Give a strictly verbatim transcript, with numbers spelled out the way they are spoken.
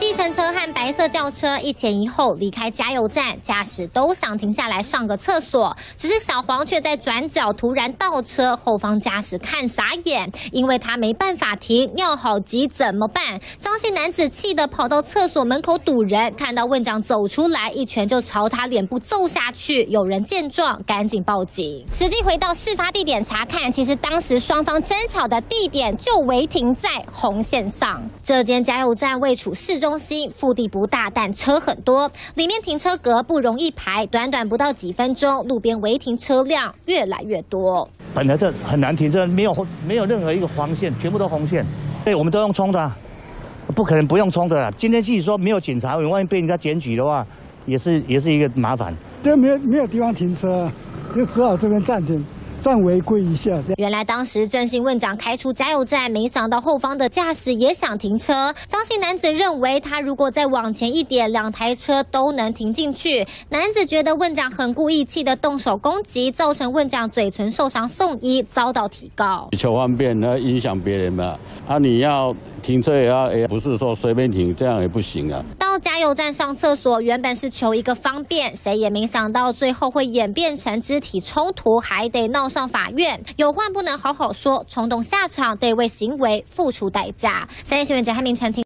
计程车和白色轿车一前一后离开加油站，驾驶都想停下来上个厕所，只是小黄却在转角突然倒车，后方驾驶看傻眼，因为他没办法停，尿好急怎么办？张姓男子气得跑到厕所门口堵人，看到问长走出来，一拳就朝他脸部揍下去。有人见状赶紧报警。实际回到事发地点查看，其实当时双方争吵的地点就违停在红线上。这间加油站位处市中。 中心腹地不大，但车很多，里面停车格不容易排。短短不到几分钟，路边违停车辆越来越多。本来这很难停车，没有没有任何一个黄线，全部都红线。对，我们都用冲的，不可能不用冲的啦。今天即使说没有警察，万一被人家检举的话，也是也是一个麻烦。这没有没有地方停车，就只好这边暂停。 暂违规一下。原来当时郑姓问长开出加油站，没想到后方的驾驶也想停车。张姓男子认为他如果再往前一点，两台车都能停进去。男子觉得问长很故意，气得动手攻击，造成问长嘴唇受伤送医，遭到提告。求方便，那影响别人嘛？啊，你要停车也要，也不是说随便停，这样也不行啊。到加油站上厕所，原本是求一个方便，谁也没想到最后会演变成肢体冲突，还得闹。 上法院有话不能好好说，冲动下场得为行为付出代价。三立新闻者汉明成庭。